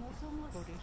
no somos por eso.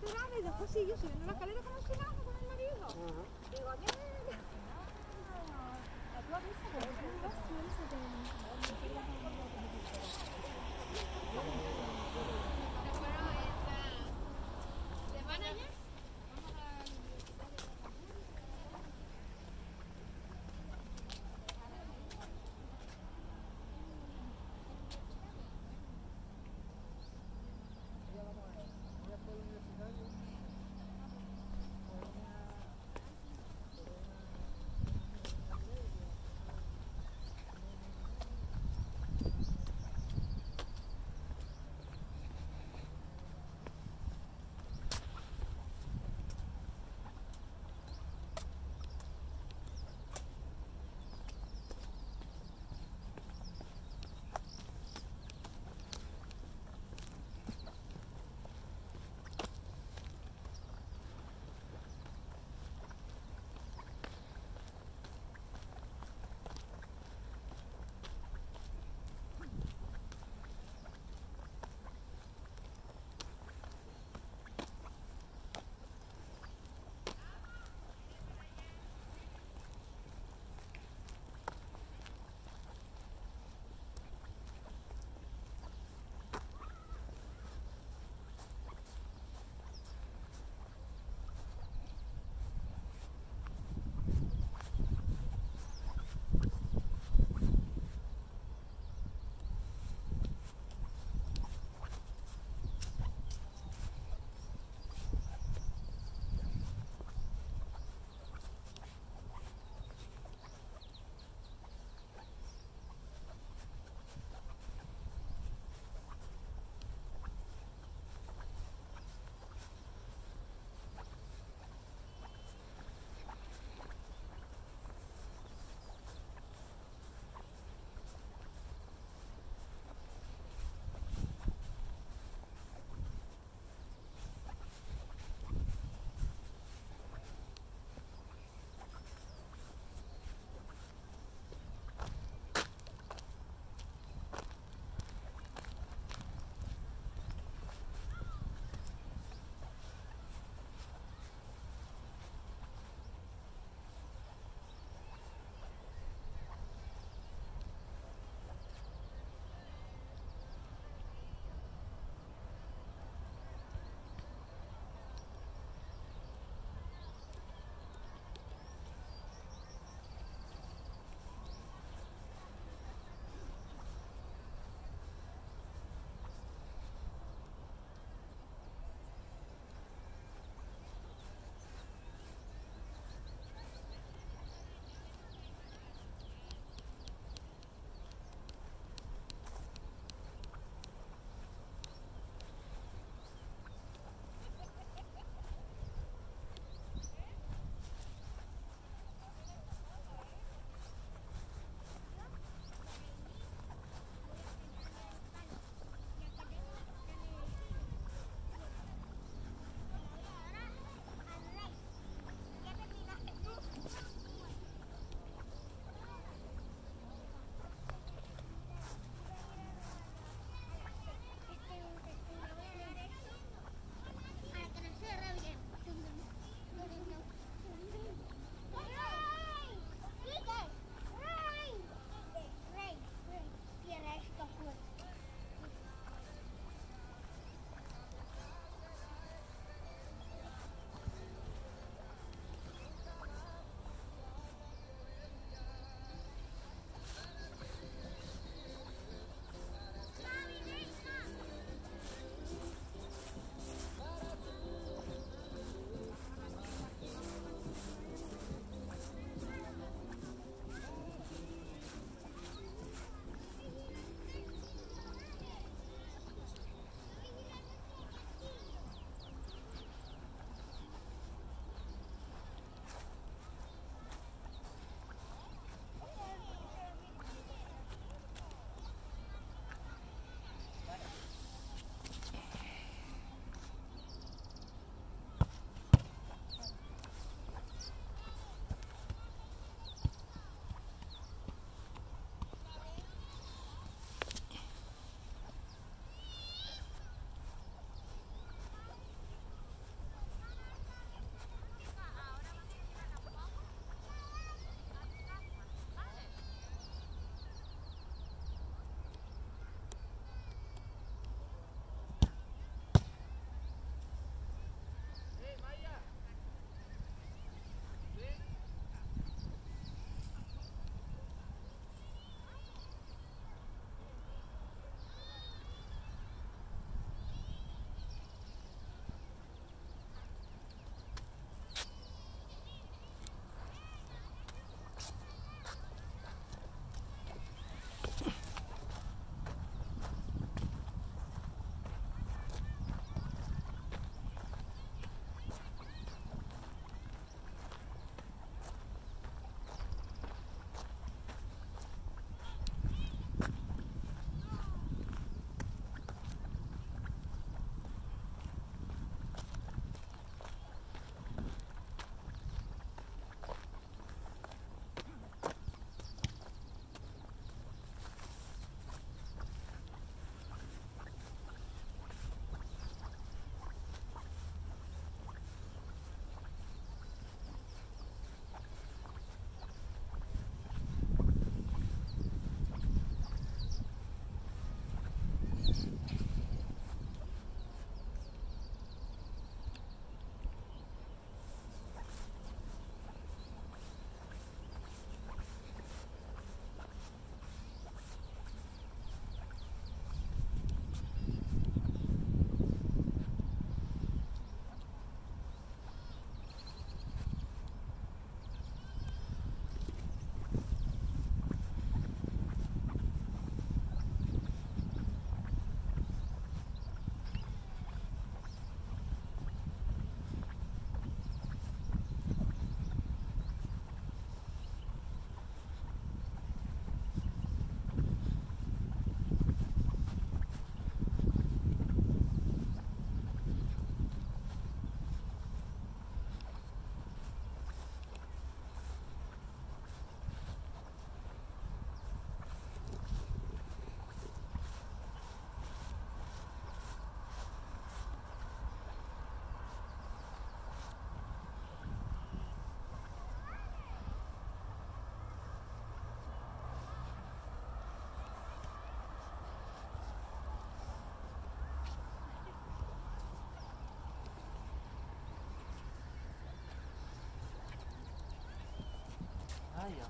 costurada y después siguió subiendo la escalera con un cigarro con el marido. Digo, ya,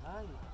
ay, ay.